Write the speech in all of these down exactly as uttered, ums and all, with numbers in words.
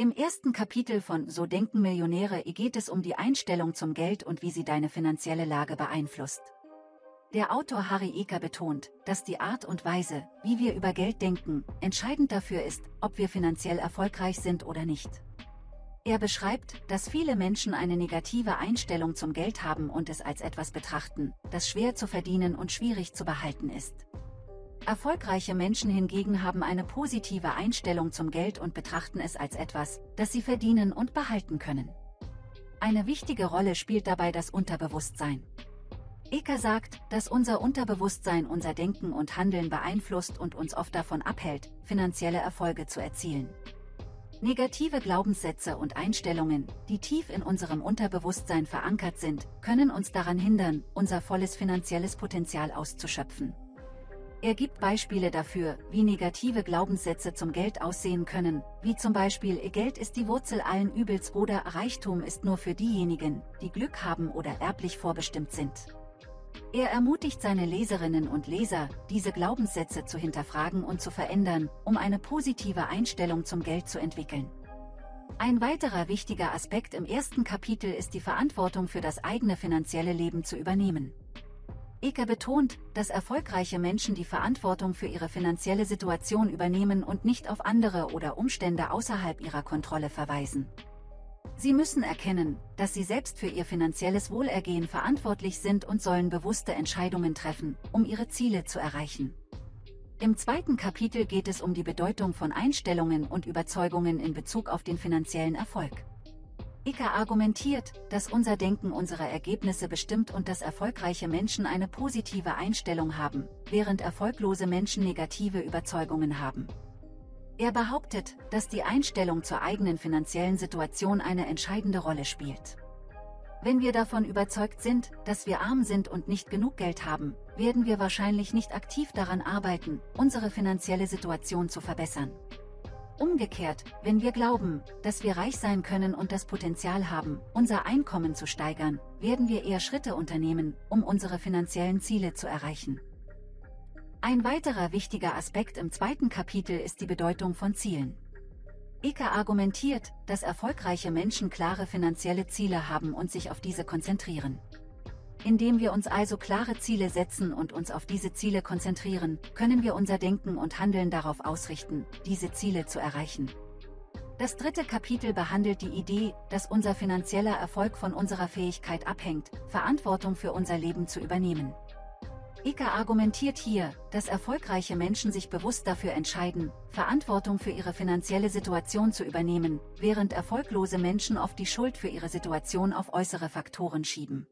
Im ersten Kapitel von So denken Millionäre geht es um die Einstellung zum Geld und wie sie deine finanzielle Lage beeinflusst. Der Autor Harv Eker betont, dass die Art und Weise, wie wir über Geld denken, entscheidend dafür ist, ob wir finanziell erfolgreich sind oder nicht. Er beschreibt, dass viele Menschen eine negative Einstellung zum Geld haben und es als etwas betrachten, das schwer zu verdienen und schwierig zu behalten ist. Erfolgreiche Menschen hingegen haben eine positive Einstellung zum Geld und betrachten es als etwas, das sie verdienen und behalten können. Eine wichtige Rolle spielt dabei das Unterbewusstsein. Eker sagt, dass unser Unterbewusstsein unser Denken und Handeln beeinflusst und uns oft davon abhält, finanzielle Erfolge zu erzielen. Negative Glaubenssätze und Einstellungen, die tief in unserem Unterbewusstsein verankert sind, können uns daran hindern, unser volles finanzielles Potenzial auszuschöpfen. Er gibt Beispiele dafür, wie negative Glaubenssätze zum Geld aussehen können, wie zum Beispiel Geld ist die Wurzel allen Übels oder Reichtum ist nur für diejenigen, die Glück haben oder erblich vorbestimmt sind. Er ermutigt seine Leserinnen und Leser, diese Glaubenssätze zu hinterfragen und zu verändern, um eine positive Einstellung zum Geld zu entwickeln. Ein weiterer wichtiger Aspekt im ersten Kapitel ist die Verantwortung für das eigene finanzielle Leben zu übernehmen. Eker betont, dass erfolgreiche Menschen die Verantwortung für ihre finanzielle Situation übernehmen und nicht auf andere oder Umstände außerhalb ihrer Kontrolle verweisen. Sie müssen erkennen, dass sie selbst für ihr finanzielles Wohlergehen verantwortlich sind und sollen bewusste Entscheidungen treffen, um ihre Ziele zu erreichen. Im zweiten Kapitel geht es um die Bedeutung von Einstellungen und Überzeugungen in Bezug auf den finanziellen Erfolg. Eker argumentiert, dass unser Denken unsere Ergebnisse bestimmt und dass erfolgreiche Menschen eine positive Einstellung haben, während erfolglose Menschen negative Überzeugungen haben. Er behauptet, dass die Einstellung zur eigenen finanziellen Situation eine entscheidende Rolle spielt. Wenn wir davon überzeugt sind, dass wir arm sind und nicht genug Geld haben, werden wir wahrscheinlich nicht aktiv daran arbeiten, unsere finanzielle Situation zu verbessern. Umgekehrt, wenn wir glauben, dass wir reich sein können und das Potenzial haben, unser Einkommen zu steigern, werden wir eher Schritte unternehmen, um unsere finanziellen Ziele zu erreichen. Ein weiterer wichtiger Aspekt im zweiten Kapitel ist die Bedeutung von Zielen. Eker argumentiert, dass erfolgreiche Menschen klare finanzielle Ziele haben und sich auf diese konzentrieren. Indem wir uns also klare Ziele setzen und uns auf diese Ziele konzentrieren, können wir unser Denken und Handeln darauf ausrichten, diese Ziele zu erreichen. Das dritte Kapitel behandelt die Idee, dass unser finanzieller Erfolg von unserer Fähigkeit abhängt, Verantwortung für unser Leben zu übernehmen. Eker argumentiert hier, dass erfolgreiche Menschen sich bewusst dafür entscheiden, Verantwortung für ihre finanzielle Situation zu übernehmen, während erfolglose Menschen oft die Schuld für ihre Situation auf äußere Faktoren schieben.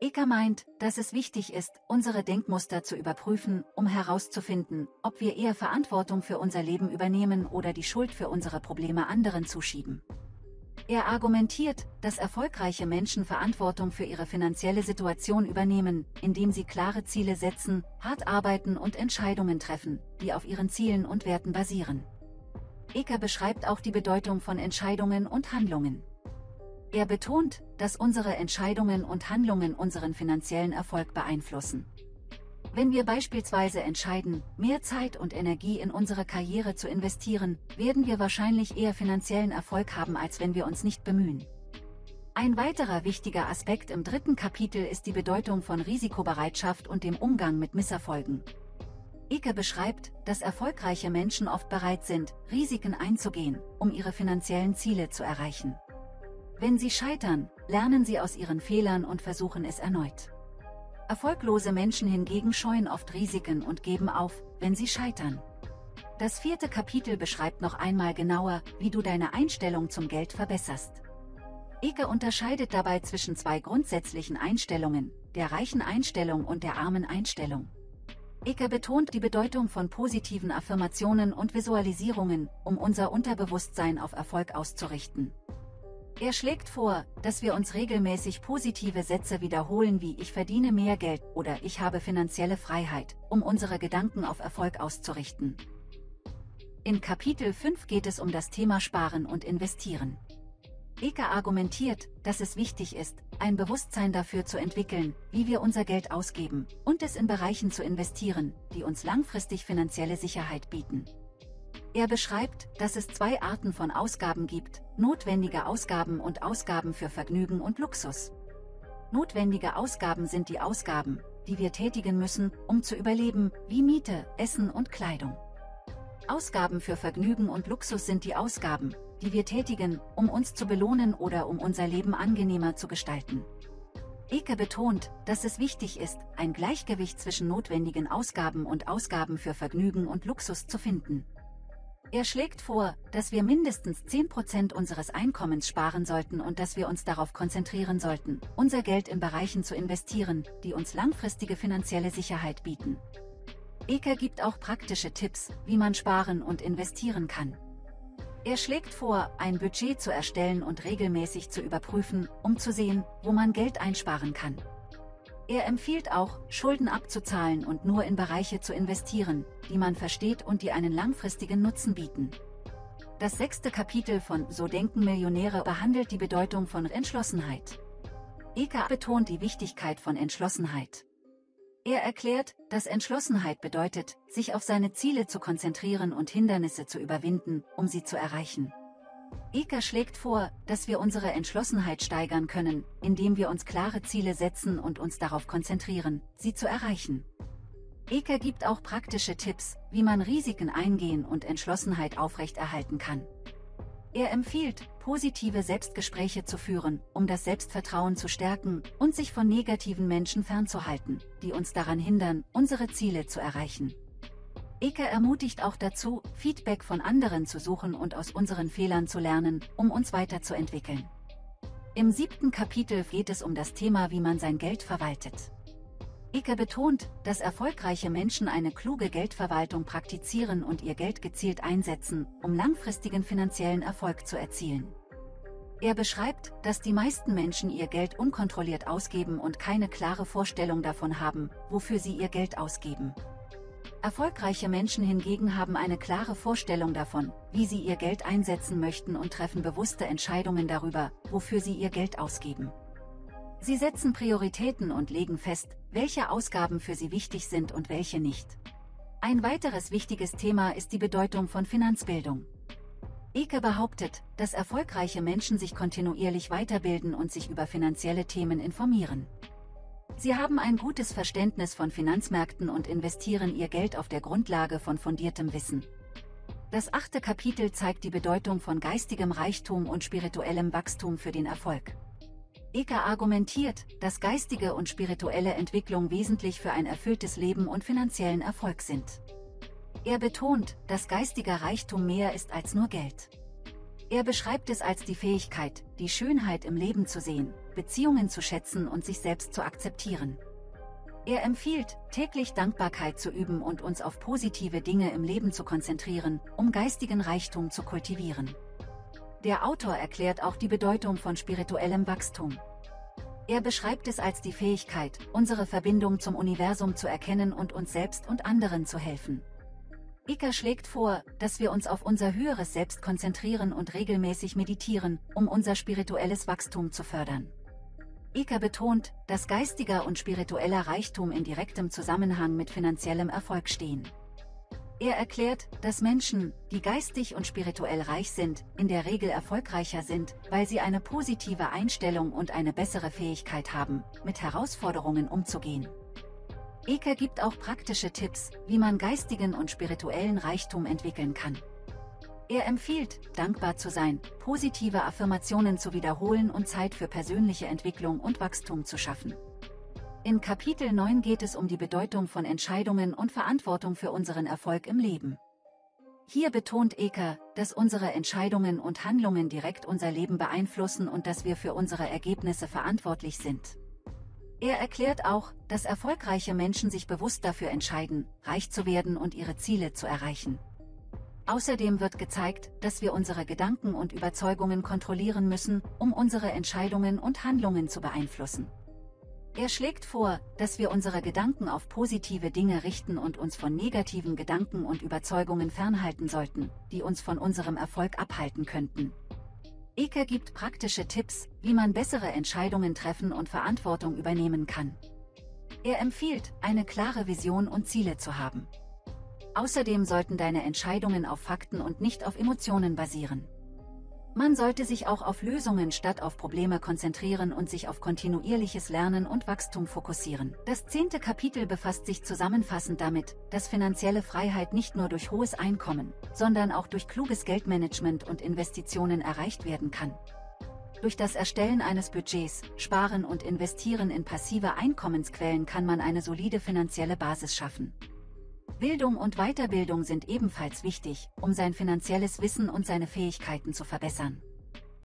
Eker meint, dass es wichtig ist, unsere Denkmuster zu überprüfen, um herauszufinden, ob wir eher Verantwortung für unser Leben übernehmen oder die Schuld für unsere Probleme anderen zuschieben. Er argumentiert, dass erfolgreiche Menschen Verantwortung für ihre finanzielle Situation übernehmen, indem sie klare Ziele setzen, hart arbeiten und Entscheidungen treffen, die auf ihren Zielen und Werten basieren. Eker beschreibt auch die Bedeutung von Entscheidungen und Handlungen. Er betont, dass unsere Entscheidungen und Handlungen unseren finanziellen Erfolg beeinflussen. Wenn wir beispielsweise entscheiden, mehr Zeit und Energie in unsere Karriere zu investieren, werden wir wahrscheinlich eher finanziellen Erfolg haben, als wenn wir uns nicht bemühen. Ein weiterer wichtiger Aspekt im dritten Kapitel ist die Bedeutung von Risikobereitschaft und dem Umgang mit Misserfolgen. Eker beschreibt, dass erfolgreiche Menschen oft bereit sind, Risiken einzugehen, um ihre finanziellen Ziele zu erreichen. Wenn sie scheitern, lernen sie aus ihren Fehlern und versuchen es erneut. Erfolglose Menschen hingegen scheuen oft Risiken und geben auf, wenn sie scheitern. Das vierte Kapitel beschreibt noch einmal genauer, wie du deine Einstellung zum Geld verbesserst. Eker unterscheidet dabei zwischen zwei grundsätzlichen Einstellungen, der reichen Einstellung und der armen Einstellung. Eker betont die Bedeutung von positiven Affirmationen und Visualisierungen, um unser Unterbewusstsein auf Erfolg auszurichten. Er schlägt vor, dass wir uns regelmäßig positive Sätze wiederholen wie ich verdiene mehr Geld oder ich habe finanzielle Freiheit, um unsere Gedanken auf Erfolg auszurichten. In Kapitel fünf geht es um das Thema Sparen und Investieren. Eker argumentiert, dass es wichtig ist, ein Bewusstsein dafür zu entwickeln, wie wir unser Geld ausgeben und es in Bereichen zu investieren, die uns langfristig finanzielle Sicherheit bieten. Er beschreibt, dass es zwei Arten von Ausgaben gibt: notwendige Ausgaben und Ausgaben für Vergnügen und Luxus. Notwendige Ausgaben sind die Ausgaben, die wir tätigen müssen, um zu überleben, wie Miete, Essen und Kleidung. Ausgaben für Vergnügen und Luxus sind die Ausgaben, die wir tätigen, um uns zu belohnen oder um unser Leben angenehmer zu gestalten. Eker betont, dass es wichtig ist, ein Gleichgewicht zwischen notwendigen Ausgaben und Ausgaben für Vergnügen und Luxus zu finden. Er schlägt vor, dass wir mindestens zehn Prozent unseres Einkommens sparen sollten und dass wir uns darauf konzentrieren sollten, unser Geld in Bereichen zu investieren, die uns langfristige finanzielle Sicherheit bieten. Eker gibt auch praktische Tipps, wie man sparen und investieren kann. Er schlägt vor, ein Budget zu erstellen und regelmäßig zu überprüfen, um zu sehen, wo man Geld einsparen kann. Er empfiehlt auch, Schulden abzuzahlen und nur in Bereiche zu investieren, die man versteht und die einen langfristigen Nutzen bieten. Das sechste Kapitel von So denken Millionäre behandelt die Bedeutung von Entschlossenheit. Eker betont die Wichtigkeit von Entschlossenheit. Er erklärt, dass Entschlossenheit bedeutet, sich auf seine Ziele zu konzentrieren und Hindernisse zu überwinden, um sie zu erreichen. Eker schlägt vor, dass wir unsere Entschlossenheit steigern können, indem wir uns klare Ziele setzen und uns darauf konzentrieren, sie zu erreichen. Eker gibt auch praktische Tipps, wie man Risiken eingehen und Entschlossenheit aufrechterhalten kann. Er empfiehlt, positive Selbstgespräche zu führen, um das Selbstvertrauen zu stärken und sich von negativen Menschen fernzuhalten, die uns daran hindern, unsere Ziele zu erreichen. Eker ermutigt auch dazu, Feedback von anderen zu suchen und aus unseren Fehlern zu lernen, um uns weiterzuentwickeln. Im siebten Kapitel geht es um das Thema, wie man sein Geld verwaltet. Eker betont, dass erfolgreiche Menschen eine kluge Geldverwaltung praktizieren und ihr Geld gezielt einsetzen, um langfristigen finanziellen Erfolg zu erzielen. Er beschreibt, dass die meisten Menschen ihr Geld unkontrolliert ausgeben und keine klare Vorstellung davon haben, wofür sie ihr Geld ausgeben. Erfolgreiche Menschen hingegen haben eine klare Vorstellung davon, wie sie ihr Geld einsetzen möchten und treffen bewusste Entscheidungen darüber, wofür sie ihr Geld ausgeben. Sie setzen Prioritäten und legen fest, welche Ausgaben für sie wichtig sind und welche nicht. Ein weiteres wichtiges Thema ist die Bedeutung von Finanzbildung. Eker behauptet, dass erfolgreiche Menschen sich kontinuierlich weiterbilden und sich über finanzielle Themen informieren. Sie haben ein gutes Verständnis von Finanzmärkten und investieren ihr Geld auf der Grundlage von fundiertem Wissen. Das achte Kapitel zeigt die Bedeutung von geistigem Reichtum und spirituellem Wachstum für den Erfolg. Eker argumentiert, dass geistige und spirituelle Entwicklung wesentlich für ein erfülltes Leben und finanziellen Erfolg sind. Er betont, dass geistiger Reichtum mehr ist als nur Geld. Er beschreibt es als die Fähigkeit, die Schönheit im Leben zu sehen, Beziehungen zu schätzen und sich selbst zu akzeptieren. Er empfiehlt, täglich Dankbarkeit zu üben und uns auf positive Dinge im Leben zu konzentrieren, um geistigen Reichtum zu kultivieren. Der Autor erklärt auch die Bedeutung von spirituellem Wachstum. Er beschreibt es als die Fähigkeit, unsere Verbindung zum Universum zu erkennen und uns selbst und anderen zu helfen. Eker schlägt vor, dass wir uns auf unser höheres Selbst konzentrieren und regelmäßig meditieren, um unser spirituelles Wachstum zu fördern. Eker betont, dass geistiger und spiritueller Reichtum in direktem Zusammenhang mit finanziellem Erfolg stehen. Er erklärt, dass Menschen, die geistig und spirituell reich sind, in der Regel erfolgreicher sind, weil sie eine positive Einstellung und eine bessere Fähigkeit haben, mit Herausforderungen umzugehen. Eker gibt auch praktische Tipps, wie man geistigen und spirituellen Reichtum entwickeln kann. Er empfiehlt, dankbar zu sein, positive Affirmationen zu wiederholen und Zeit für persönliche Entwicklung und Wachstum zu schaffen. In Kapitel neun geht es um die Bedeutung von Entscheidungen und Verantwortung für unseren Erfolg im Leben. Hier betont Eker, dass unsere Entscheidungen und Handlungen direkt unser Leben beeinflussen und dass wir für unsere Ergebnisse verantwortlich sind. Er erklärt auch, dass erfolgreiche Menschen sich bewusst dafür entscheiden, reich zu werden und ihre Ziele zu erreichen. Außerdem wird gezeigt, dass wir unsere Gedanken und Überzeugungen kontrollieren müssen, um unsere Entscheidungen und Handlungen zu beeinflussen. Er schlägt vor, dass wir unsere Gedanken auf positive Dinge richten und uns von negativen Gedanken und Überzeugungen fernhalten sollten, die uns von unserem Erfolg abhalten könnten. Eker gibt praktische Tipps, wie man bessere Entscheidungen treffen und Verantwortung übernehmen kann. Er empfiehlt, eine klare Vision und Ziele zu haben. Außerdem sollten deine Entscheidungen auf Fakten und nicht auf Emotionen basieren. Man sollte sich auch auf Lösungen statt auf Probleme konzentrieren und sich auf kontinuierliches Lernen und Wachstum fokussieren. Das zehnte Kapitel befasst sich zusammenfassend damit, dass finanzielle Freiheit nicht nur durch hohes Einkommen, sondern auch durch kluges Geldmanagement und Investitionen erreicht werden kann. Durch das Erstellen eines Budgets, Sparen und Investieren in passive Einkommensquellen kann man eine solide finanzielle Basis schaffen. Bildung und Weiterbildung sind ebenfalls wichtig, um sein finanzielles Wissen und seine Fähigkeiten zu verbessern.